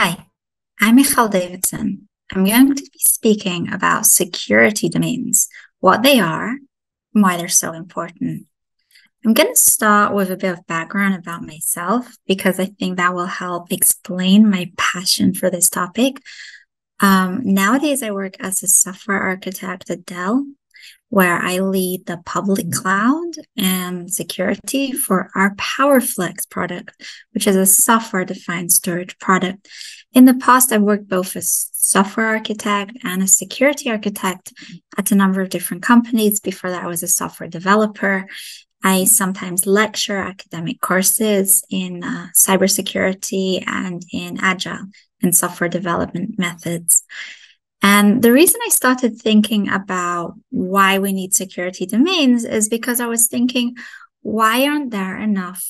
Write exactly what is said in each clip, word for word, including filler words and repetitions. Hi, I'm Michal Davidson. I'm going to be speaking about security domains, what they are, and why they're so important. I'm going to start with a bit of background about myself because I think that will help explain my passion for this topic. Um, nowadays, I work as a software architect at Dell, where I lead the public cloud and security for our PowerFlex product, which is a software-defined storage product. In the past, I've worked both as software architect and a security architect at a number of different companies. Before that, I was a software developer. I sometimes lecture academic courses in uh, cybersecurity and in agile and software development methods. And the reason I started thinking about why we need security domains is because I was thinking, why aren't there enough,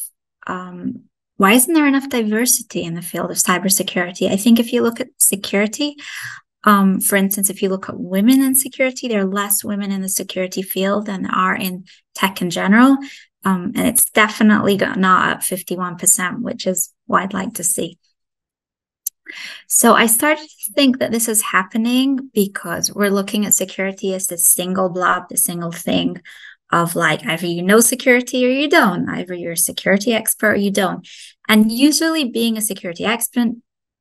um, why isn't there enough diversity in the field of cybersecurity? I think if you look at security, um, for instance, if you look at women in security, there are less women in the security field than there are in tech in general. Um, and it's definitely not at fifty-one percent, which is what I'd like to see. So I started to think that this is happening because we're looking at security as this single blob, the single thing of like either you know security or you don't, either you're a security expert or you don't. And usually being a security expert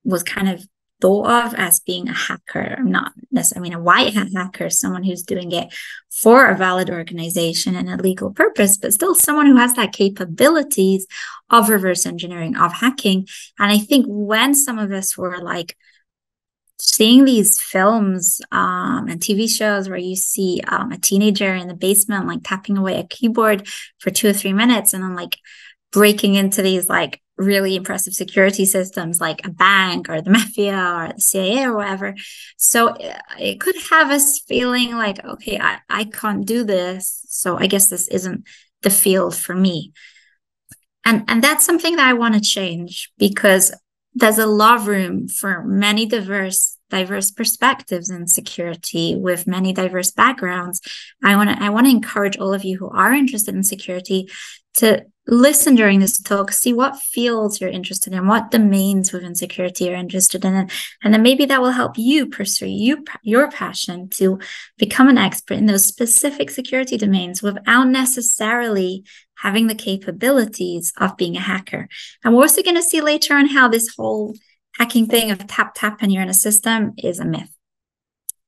was kind of thought of as being a hacker. I'm not necessarily, I mean, a white hat hacker, someone who's doing it for a valid organization and a legal purpose, but still someone who has that capabilities of reverse engineering, of hacking. And I think when some of us were like seeing these films um, and T V shows where you see um, a teenager in the basement, like tapping away a keyboard for two or three minutes and then like breaking into these like really impressive security systems like a bank or the mafia or the C I A or whatever. So it could have us feeling like, okay, I, I can't do this. So I guess this isn't the field for me. And, and that's something that I want to change because there's a lot of room for many diverse diverse perspectives in security with many diverse backgrounds. I want to I want to encourage all of you who are interested in security to listen during this talk, see what fields you're interested in, what domains within security you're interested in, and then maybe that will help you pursue you, your passion to become an expert in those specific security domains without necessarily having the capabilities of being a hacker. And we're also going to see later on how this whole hacking thing of tap, tap, and you're in a system is a myth.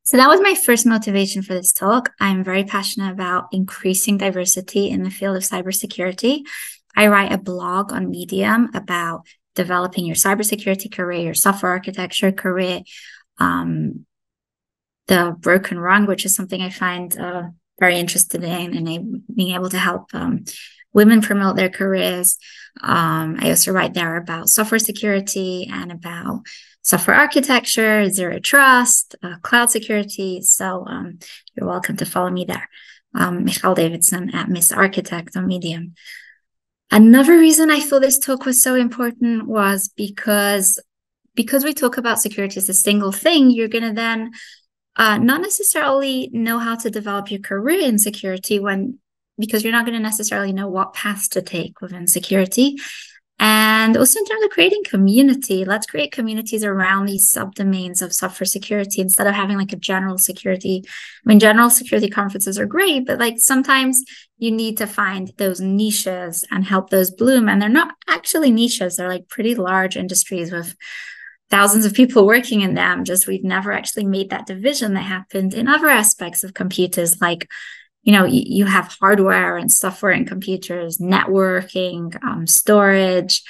So that was my first motivation for this talk. I'm very passionate about increasing diversity in the field of cybersecurity. I write a blog on Medium about developing your cybersecurity career, your software architecture career, um, the broken rung, which is something I find uh, very interested in, and being able to help um, women promote their careers. Um, I also write there about software security and about software architecture, zero trust, uh, cloud security. So um, you're welcome to follow me there. Um, Michal Davidson at Miss Architect on Medium. Another reason I thought this talk was so important was because, because we talk about security as a single thing, you're going to then uh, not necessarily know how to develop your career in security when because you're not going to necessarily know what paths to take within security. And also in terms of creating community, let's create communities around these subdomains of software security instead of having like a general security. I mean, general security conferences are great, but like sometimes you need to find those niches and help those bloom. And they're not actually niches. They're like pretty large industries with thousands of people working in them. Just we've never actually made that division that happened in other aspects of computers, like you know, you have hardware and software and computers, networking, um, storage,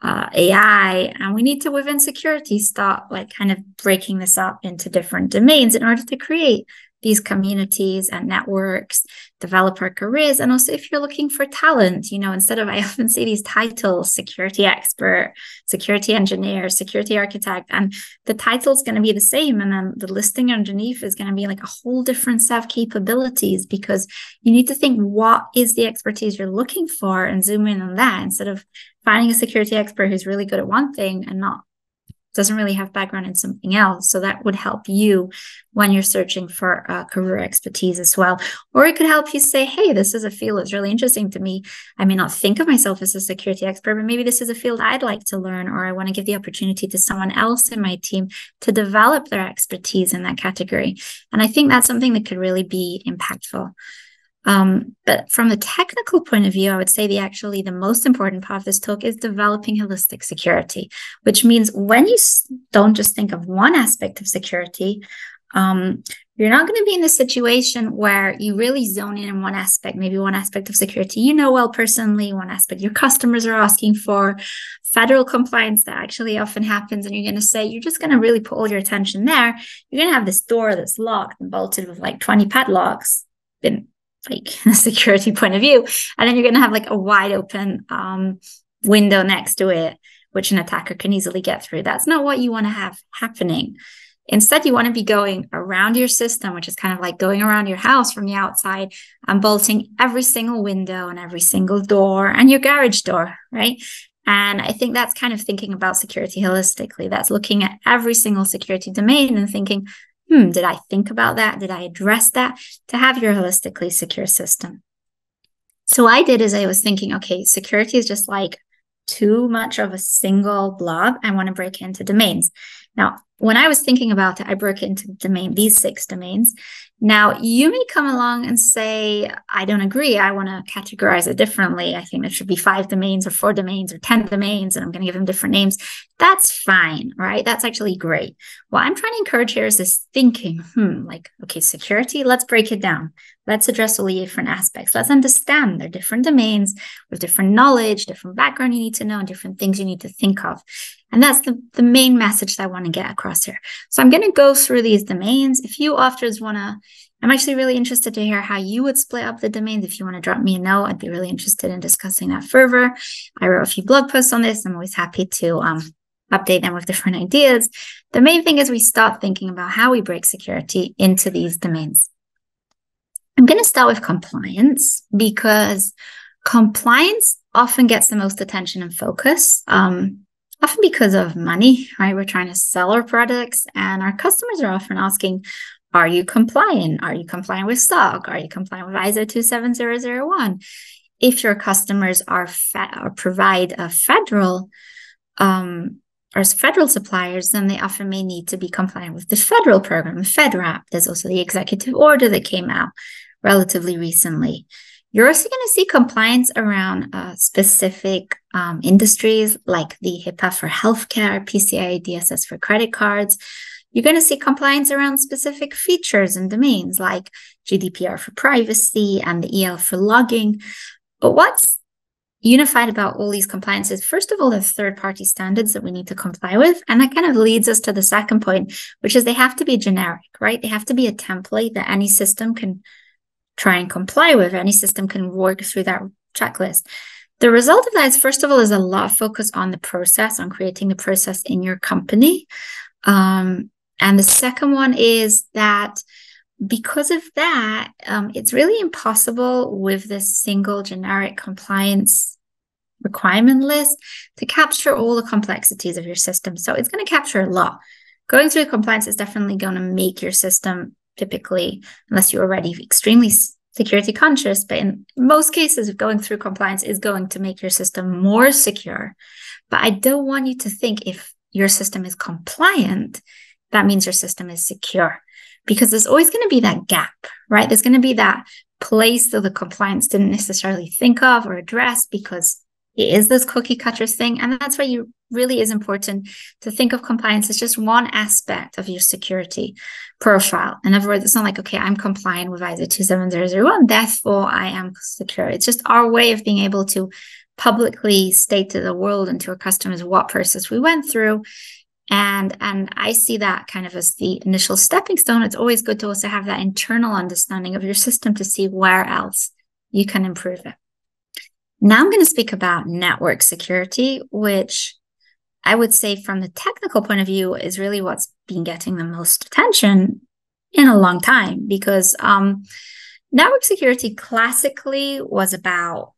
uh, A I, and we need to, within security, start like kind of breaking this up into different domains in order to create these communities and networks, develop our careers. And also if you're looking for talent, you know, instead of, I often see these titles, security expert, security engineer, security architect, and the title is going to be the same. And then the listing underneath is going to be like a whole different set of capabilities because you need to think, what is the expertise you're looking for and zoom in on that instead of finding a security expert who's really good at one thing and not doesn't really have background in something else. So that would help you when you're searching for uh, career expertise as well. Or it could help you say, hey, this is a field that's really interesting to me. I may not think of myself as a security expert, but maybe this is a field I'd like to learn, or I want to give the opportunity to someone else in my team to develop their expertise in that category. And I think that's something that could really be impactful. Um, but from the technical point of view, I would say the actually the most important part of this talk is developing holistic security, which means when you don't just think of one aspect of security, um, you're not going to be in a situation where you really zone in on one aspect, maybe one aspect of security you know well personally, one aspect your customers are asking for, federal compliance that actually often happens, and you're going to say, you're just going to really put all your attention there. You're going to have this door that's locked and bolted with like twenty padlocks, been like a security point of view. And then you're going to have like a wide open um, window next to it, which an attacker can easily get through. That's not what you want to have happening. Instead, you want to be going around your system, which is kind of like going around your house from the outside and bolting every single window and every single door and your garage door, right? And I think that's kind of thinking about security holistically. That's looking at every single security domain and thinking, Hmm, did I think about that? Did I address that? To have your holistically secure system. So what I did is I was thinking, okay, security is just like too much of a single blob. I want to break it into domains. Now, when I was thinking about it, I broke it into domain, these six domains. Now, you may come along and say, I don't agree. I want to categorize it differently. I think there should be five domains or four domains or ten domains, and I'm going to give them different names. That's fine, right? That's actually great. What I'm trying to encourage here is this thinking, hmm, like, okay, security, let's break it down. Let's address all the different aspects. Let's understand their different domains with different knowledge, different background you need to know, and different things you need to think of. And that's the, the main message that I want to get across here. So I'm going to go through these domains. If you afterwards want to, I'm actually really interested to hear how you would split up the domains. If you want to drop me a note, I'd be really interested in discussing that further. I wrote a few blog posts on this. I'm always happy to um, update them with different ideas. The main thing is we start thinking about how we break security into these domains. I'm going to start with compliance, because compliance often gets the most attention and focus. Um, Often because of money, right? We're trying to sell our products, and our customers are often asking, are you compliant? Are you compliant with S O C? Are you compliant with I S O two seven zero zero one? If your customers are fe- or provide a federal um, or federal suppliers, then they often may need to be compliant with the federal program, FedRAMP. There's also the executive order that came out relatively recently. You're also going to see compliance around uh, specific um, industries like the HIPAA for healthcare, P C I D S S for credit cards. You're going to see compliance around specific features and domains like G D P R for privacy and the E L for logging. But what's unified about all these compliances, first of all, the third-party standards that we need to comply with. And that kind of leads us to the second point, which is they have to be generic, right? They have to be a template that any system can try and comply with. Any system can work through that checklist. The result of that is, first of all, is a lot of focus on the process, on creating the process in your company. Um, and the second one is that because of that, um, it's really impossible with this single generic compliance requirement list to capture all the complexities of your system. So it's going to capture a lot. Going through compliance is definitely going to make your system, typically, unless you're already extremely security conscious, but in most cases, going through compliance is going to make your system more secure. But I don't want you to think if your system is compliant, that means your system is secure, because there's always going to be that gap, right? There's going to be that place that the compliance didn't necessarily think of or address, because it is this cookie cutter thing. And that's why it really is important to think of compliance as just one aspect of your security profile. In other words, it's not like, okay, I'm compliant with I S O two seven zero zero one, therefore I am secure. It's just our way of being able to publicly state to the world and to our customers what process we went through. And, and I see that kind of as the initial stepping stone. It's always good to also have that internal understanding of your system to see where else you can improve it. Now I'm going to speak about network security, which I would say from the technical point of view is really what's been getting the most attention in a long time, because um, network security classically was about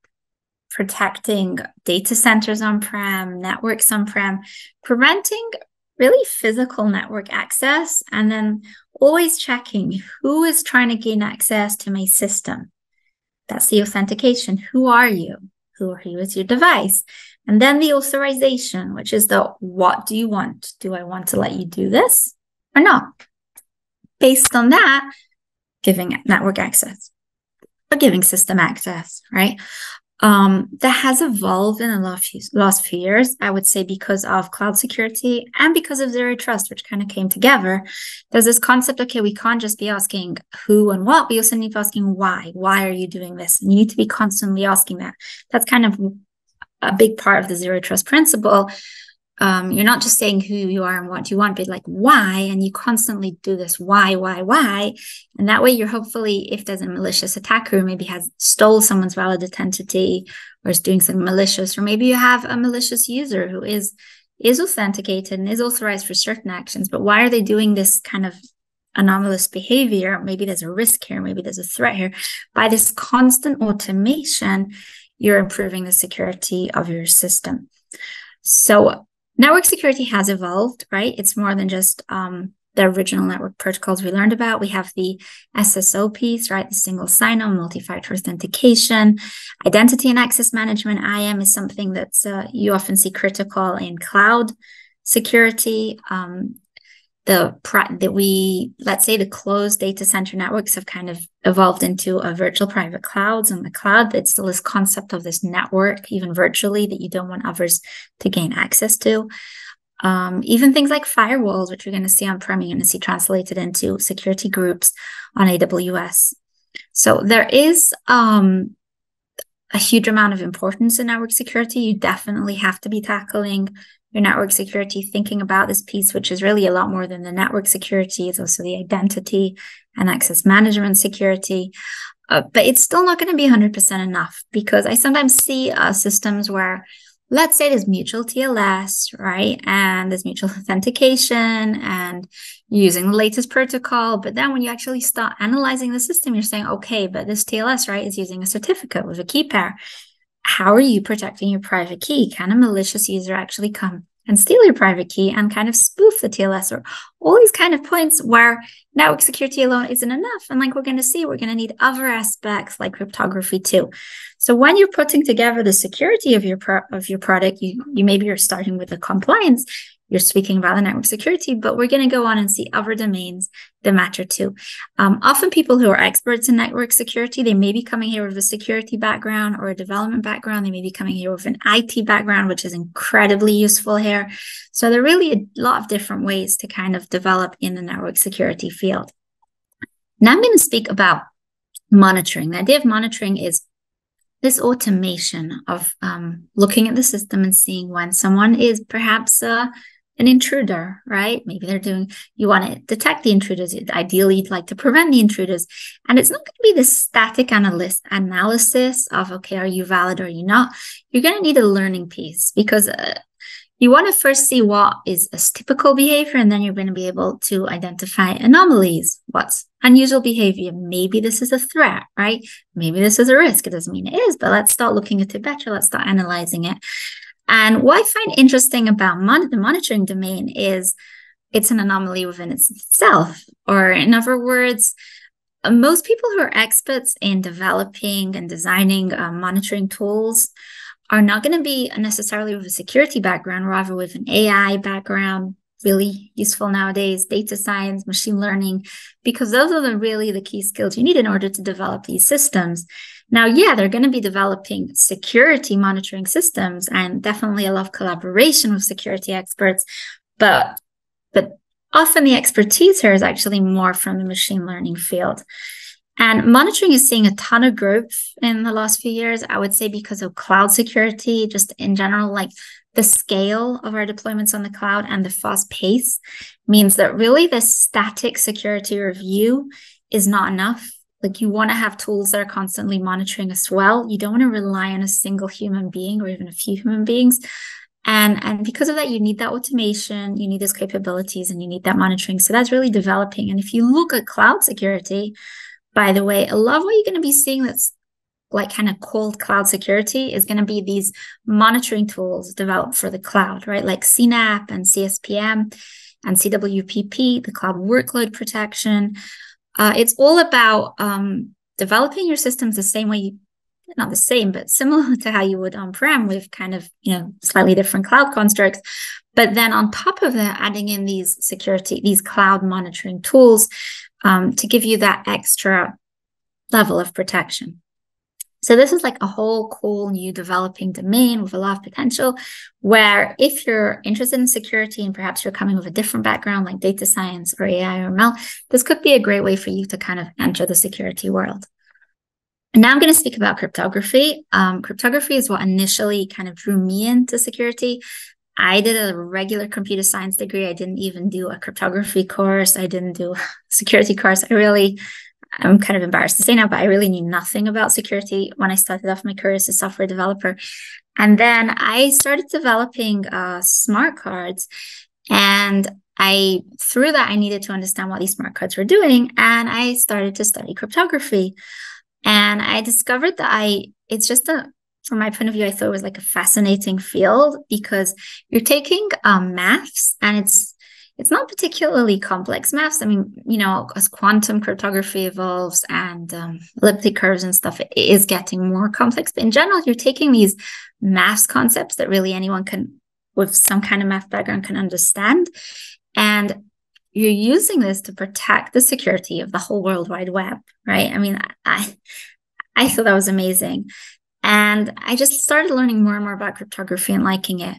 protecting data centers on-prem, networks on-prem, preventing really physical network access, and then always checking who is trying to gain access to my system. That's the authentication. Who are you? Who are you as your device? And then the authorization, which is the what do you want? Do I want to let you do this or not? Based on that, giving network access or giving system access, right? Um, that has evolved in the last few, last few years, I would say, because of cloud security and because of zero trust, which kind of came together. There's this concept, okay, we can't just be asking who and what, we also need to be asking why. Why are you doing this? And you need to be constantly asking that. That's kind of a big part of the zero trust principle. Um, you're not just saying who you are and what you want, but like why, and you constantly do this why, why, why. And that way you're hopefully, if there's a malicious attacker who maybe has stole someone's valid identity or is doing something malicious, or maybe you have a malicious user who is, is authenticated and is authorized for certain actions, but why are they doing this kind of anomalous behavior? Maybe there's a risk here, maybe there's a threat here. By this constant automation, you're improving the security of your system. So network security has evolved, right? It's more than just um, the original network protocols we learned about. We have the S S O piece, right? The single sign-on, multi-factor authentication, identity and access management. I A M is something that uh, you often see critical in cloud security. Um, the that we, let's say the closed data center networks have kind of evolved into a virtual private clouds on the cloud. It's still this concept of this network, even virtually, that you don't want others to gain access to. Um, even things like firewalls, which you're going to see on-prem, you're going to see translated into security groups on A W S. So there is um, a huge amount of importance in network security. You definitely have to be tackling your network security, thinking about this piece, which is really a lot more than the network security. It's also the identity and access management security. Uh, but it's still not going to be one hundred percent enough, because I sometimes see uh, systems where, let's say there's mutual T L S, right? And there's mutual authentication and using the latest protocol. But then when you actually start analyzing the system, you're saying, okay, but this T L S, right, is using a certificate with a key pair. How are you protecting your private key? Can a malicious user actually come and steal your private key and kind of spoof the T L S, or all these kind of points where network security alone isn't enough? And like we're going to see, we're going to need other aspects like cryptography too. So when you're putting together the security of your pro of your product, you, you maybe you're starting with the compliance, you're speaking about the network security, but we're going to go on and see other domains that matter too. Um, often people who are experts in network security, they may be coming here with a security background or a development background. They may be coming here with an I T background, which is incredibly useful here. So there are really a lot of different ways to kind of develop in the network security field. Now I'm going to speak about monitoring. The idea of monitoring is this automation of um, looking at the system and seeing when someone is perhaps uh, an intruder, right? Maybe they're doing, you want to detect the intruders. Ideally, you'd like to prevent the intruders. And it's not going to be this static analyst analysis of, okay, are you valid or are you not? You're going to need a learning piece, because uh, you want to first see what is a typical behavior, and then you're going to be able to identify anomalies, what's unusual behavior. Maybe this is a threat, right? Maybe this is a risk. It doesn't mean it is, but let's start looking at it better. Let's start analyzing it. And what I find interesting about mon the monitoring domain is it's an anomaly within itself. Or in other words, most people who are experts in developing and designing uh, monitoring tools are not going to be necessarily with a security background, rather with an A I background, really useful nowadays, data science, machine learning, because those are the, really the key skills you need in order to develop these systems. Now, yeah, they're going to be developing security monitoring systems, and definitely a lot of collaboration with security experts, but, but often the expertise here is actually more from the machine learning field. And monitoring is seeing a ton of growth in the last few years, I would say, because of cloud security, just in general, like the scale of our deployments on the cloud and the fast pace means that really the static security review is not enough. Like you want to have tools that are constantly monitoring as well. You don't want to rely on a single human being or even a few human beings. And, and because of that, you need that automation, you need those capabilities, and you need that monitoring. So that's really developing. And if you look at cloud security, by the way, a lot of what you're going to be seeing that's like kind of cold cloud security is going to be these monitoring tools developed for the cloud, right? Like C NAP and C S P M and C W P P, the cloud workload protection. Uh, it's all about um, developing your systems the same way, you, not the same, but similar to how you would on-prem with kind of, you know, slightly different cloud constructs. But then on top of that, adding in these security, these cloud monitoring tools um, to give you that extra level of protection. So this is like a whole cool new developing domain with a lot of potential, where if you're interested in security and perhaps you're coming with a different background like data science or A I or M L, this could be a great way for you to kind of enter the security world. And now I'm going to speak about cryptography. Um, cryptography is what initially kind of drew me into security. I did a regular computer science degree. I didn't even do a cryptography course. I didn't do a security course. I really... I'm kind of embarrassed to say now, but I really knew nothing about security when I started off my career as a software developer. And then I started developing uh, smart cards. And I, through that, I needed to understand what these smart cards were doing. And I started to study cryptography. And I discovered that I, it's just a, from my point of view, I thought it was like a fascinating field, because you're taking um, maths and it's, It's not particularly complex maths. I mean, you know, as quantum cryptography evolves and um, elliptic curves and stuff, it is getting more complex. But in general, you're taking these maths concepts that really anyone can, with some kind of math background, can understand. And you're using this to protect the security of the whole World Wide Web, right? I mean, I, I thought that was amazing. And I just started learning more and more about cryptography and liking it.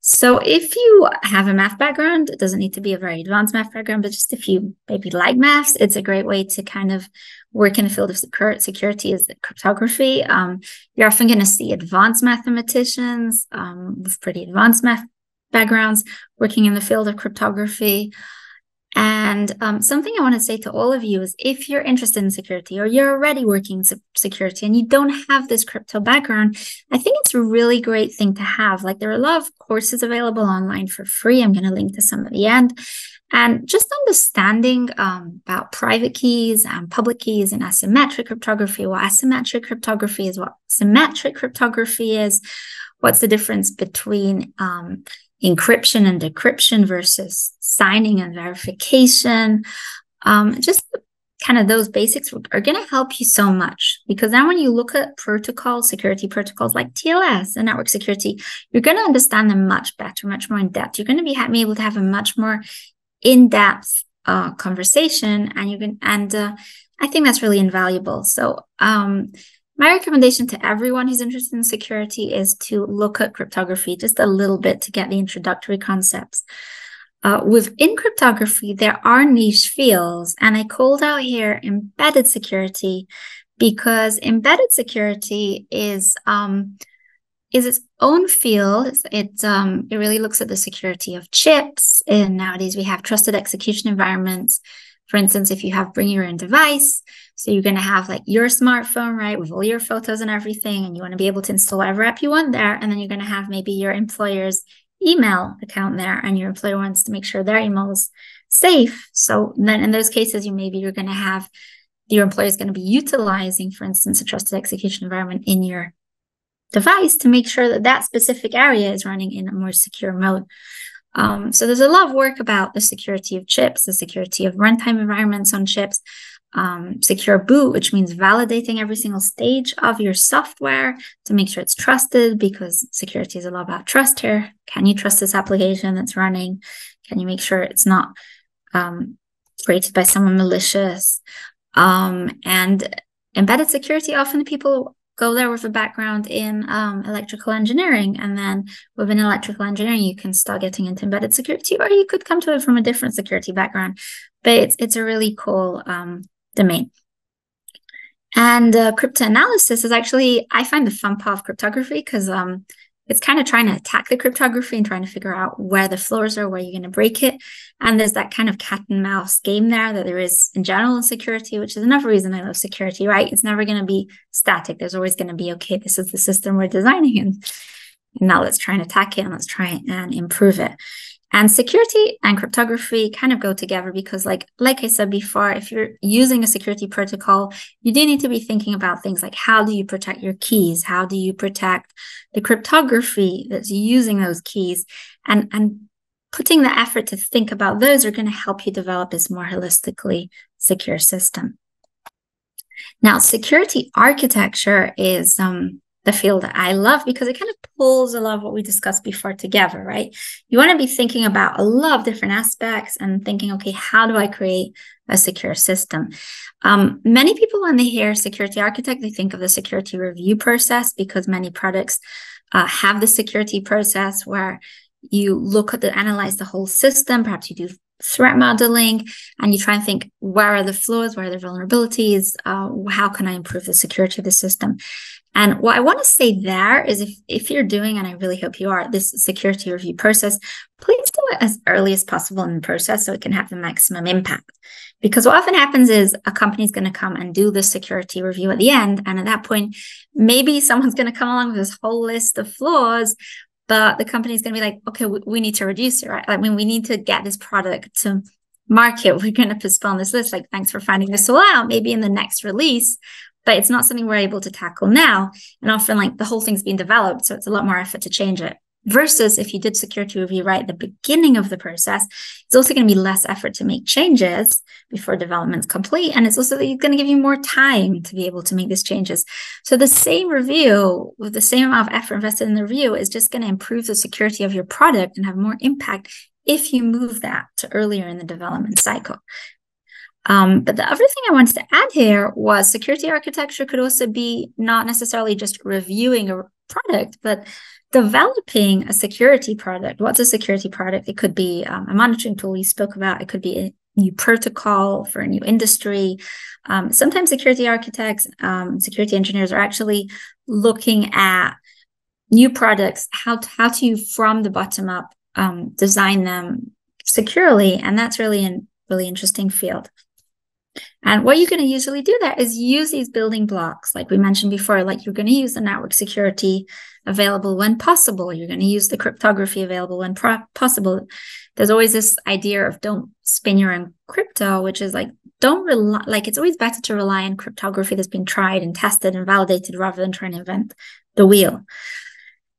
So if you have a math background, it doesn't need to be a very advanced math background, but just if you maybe like maths, it's a great way to kind of work in the field of secure, security is cryptography. Um, you're often going to see advanced mathematicians um, with pretty advanced math backgrounds working in the field of cryptography. And um, something I want to say to all of you is, if you're interested in security or you're already working in security and you don't have this crypto background, I think it's a really great thing to have. Like, there are a lot of courses available online for free. I'm going to link to some at the end. And just understanding um, about private keys and public keys and asymmetric cryptography, what asymmetric cryptography is, what symmetric cryptography is, what's the difference between um, encryption and decryption versus signing and verification. Um, just kind of those basics are going to help you so much, because then when you look at protocols, security protocols like T L S and network security, you're going to understand them much better, much more in depth. You're going to be able to have a much more in-depth uh, conversation, and you can. And uh, I think that's really invaluable. So um, my recommendation to everyone who's interested in security is to look at cryptography just a little bit to get the introductory concepts. Uh, within cryptography, there are niche fields, and I called out here embedded security, because embedded security is um, is its own field. It's, it um, it really looks at the security of chips, and nowadays we have trusted execution environments. For instance, if you have bring your own device, so you're going to have like your smartphone, right, with all your photos and everything, and you want to be able to install whatever app you want there, and then you're going to have maybe your employer's email account there, and your employer wants to make sure their email is safe. So then in those cases, you maybe you're going to have your employer is going to be utilizing, for instance, a trusted execution environment in your device to make sure that that specific area is running in a more secure mode. Um, so there's a lot of work about the security of chips, the security of runtime environments on chips, um, secure boot, which means validating every single stage of your software to make sure it's trusted, because security is a lot about trust here. Can you trust this application that's running? Can you make sure it's not um, created by someone malicious? Um, and embedded security, often people go there with a background in um, electrical engineering. And then within electrical engineering, you can start getting into embedded security, or you could come to it from a different security background. But it's, it's a really cool um, domain. And uh, cryptanalysis is actually, I find the fun part of cryptography, because um, it's kind of trying to attack the cryptography and trying to figure out where the flaws are, where you're going to break it. And there's that kind of cat and mouse game there that there is in general in security, which is another reason I love security, right? It's never going to be static. There's always going to be, okay, this is the system we're designing, and now let's try and attack it, and let's try and improve it. And security and cryptography kind of go together because like, like I said before, if you're using a security protocol, you do need to be thinking about things like how do you protect your keys? How do you protect the cryptography that's using those keys? And, and putting the effort to think about those are going to help you develop this more holistically secure system. Now, security architecture is um, the field that I love because it kind of pulls a lot of what we discussed before together, right? You want to be thinking about a lot of different aspects and thinking, okay, how do I create a secure system? Um, many people, when they hear security architect, they think of the security review process because many products uh, have the security process where you look at the, analyze the whole system, perhaps you do threat modeling, and you try and think, where are the flaws, where are the vulnerabilities, uh, how can I improve the security of the system? And what I want to say there is if, if you're doing, and I really hope you are, this security review process, please do it as early as possible in the process so it can have the maximum impact. Because what often happens is a company is going to come and do the security review at the end, and at that point, maybe someone's going to come along with this whole list of flaws, but the company is going to be like, okay, we, we need to reduce it, right? I mean, we need to get this product to market. We're going to postpone this list. Like, thanks for finding this all out, maybe in the next release, but it's not something we're able to tackle now. And often like the whole thing's been developed, so it's a lot more effort to change it. Versus if you did security review right at the beginning of the process, it's also going to be less effort to make changes before development's complete. And it's also going to give you more time to be able to make these changes. So the same review with the same amount of effort invested in the review is just going to improve the security of your product and have more impact if you move that to earlier in the development cycle. Um, but the other thing I wanted to add here was security architecture could also be not necessarily just reviewing a product, but developing a security product. What's a security product? It could be um, a monitoring tool we spoke about. It could be a new protocol for a new industry. Um, sometimes security architects, um, security engineers are actually looking at new products, how to, how to from the bottom up um, design them securely. And that's really a really interesting field. And what you're going to usually do there is use these building blocks, like we mentioned before, like you're going to use the network security available when possible. You're going to use the cryptography available when pro- possible. There's always this idea of don't spin your own crypto, which is like, don't rely, like it's always better to rely on cryptography that's been tried and tested and validated rather than trying to invent the wheel.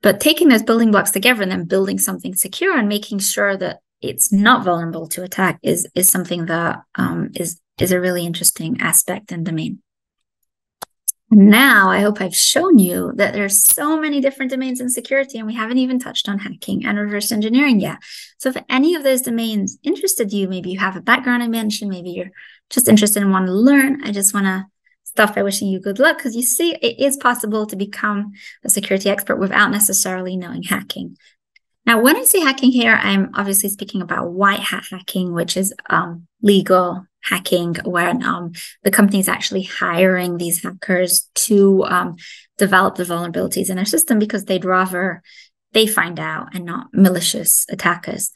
But taking those building blocks together and then building something secure and making sure that it's not vulnerable to attack is, is something that um, is is a really interesting aspect and domain. Now, I hope I've shown you that there's so many different domains in security, and we haven't even touched on hacking and reverse engineering yet. So if any of those domains interested you, maybe you have a background I mentioned, maybe you're just interested and want to learn, I just want to stop by wishing you good luck because you see it is possible to become a security expert without necessarily knowing hacking. Now, when I say hacking here, I'm obviously speaking about white hat hacking, which is um, legal hacking, when um, the company is actually hiring these hackers to um, develop the vulnerabilities in their system because they'd rather they find out and not malicious attackers.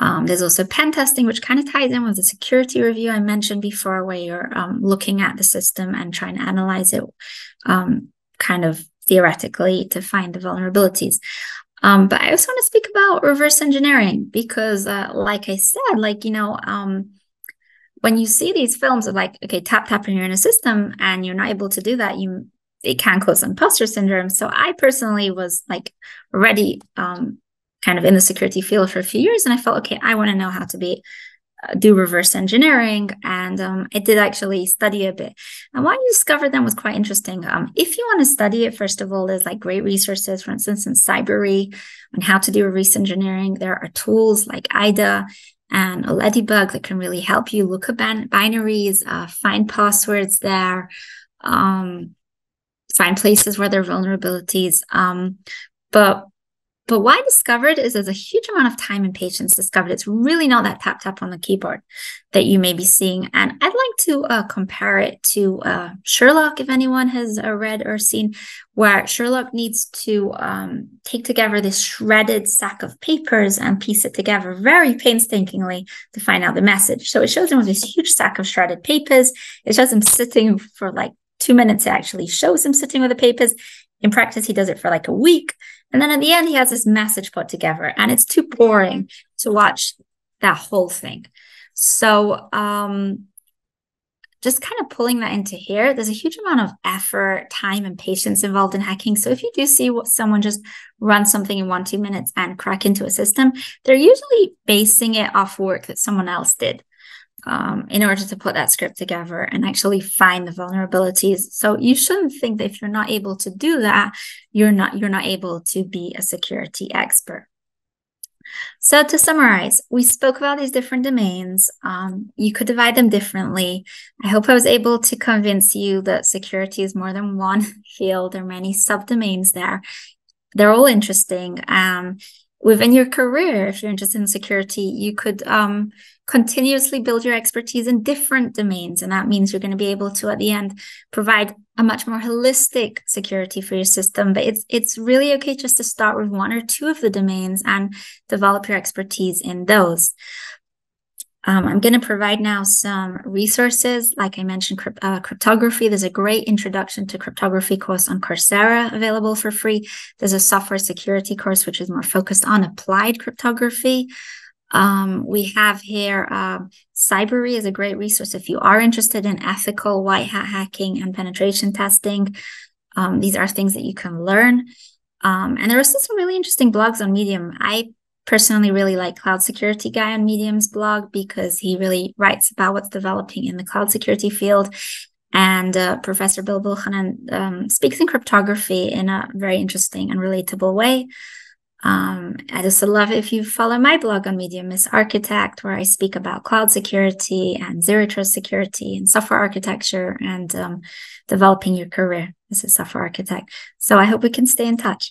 Um, there's also pen testing, which kind of ties in with the security review I mentioned before, where you're um, looking at the system and trying to analyze it um, kind of theoretically to find the vulnerabilities. Um, but I also want to speak about reverse engineering because, uh, like I said, like, you know, um, when you see these films of like, okay, tap, tap, and you're in a system and you're not able to do that, you it can cause imposter syndrome. So I personally was like already um, kind of in the security field for a few years and I felt, okay, I want to know how to be uh, do reverse engineering. And um, I did actually study a bit. And what I discovered then was quite interesting. Um, if you want to study it, first of all, there's like great resources, for instance, in Cyberry on how to do reverse engineering. There are tools like I D A and a ladybug that can really help you look at bin- binaries, uh, find passwords there, um, find places where there are vulnerabilities. Um, but but what I discovered is there's a huge amount of time and patience discovered. It's really not that tap tap on the keyboard that you may be seeing. And I'd like to uh, compare it to uh, Sherlock, if anyone has uh, read or seen, where Sherlock needs to um, take together this shredded sack of papers and piece it together very painstakingly to find out the message. So it shows him with this huge sack of shredded papers. It shows him sitting for like two minutes. It actually shows him sitting with the papers. In practice, he does it for like a week. And then at the end, he has this message put together, and it's too boring to watch that whole thing. So um, just kind of pulling that into here, there's a huge amount of effort, time, and patience involved in hacking. So if you do see what someone just run something in one, two minutes and crack into a system, they're usually basing it off work that someone else did um, in order to put that script together and actually find the vulnerabilities. So you shouldn't think that if you're not able to do that, you're not, you're not able to be a security expert. So to summarize, we spoke about these different domains. Um, you could divide them differently. I hope I was able to convince you that security is more than one field. There are many subdomains there. They're all interesting. Um, within your career, if you're interested in security, you could um, continuously build your expertise in different domains. And that means you're going to be able to, at the end, provide a much more holistic security for your system. But it's it's really okay just to start with one or two of the domains and develop your expertise in those. Um, I'm going to provide now some resources. Like I mentioned, crypt uh, cryptography. There's a great introduction to cryptography course on Coursera available for free. There's a software security course, which is more focused on applied cryptography. Um, we have here um, Cyberry is a great resource if you are interested in ethical white hat hacking and penetration testing. Um, these are things that you can learn. Um, and there are still some really interesting blogs on Medium. I personally really like Cloud Security Guy on Medium's blog because he really writes about what's developing in the cloud security field. And uh, Professor Bill Buchanan um, speaks in cryptography in a very interesting and relatable way. Um, I just love it if you follow my blog on Medium, Miss Architect, where I speak about cloud security and zero trust security and software architecture and um, developing your career as a software architect. So I hope we can stay in touch.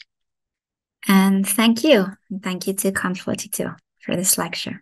And thank you. And thank you to Conf forty-two for this lecture.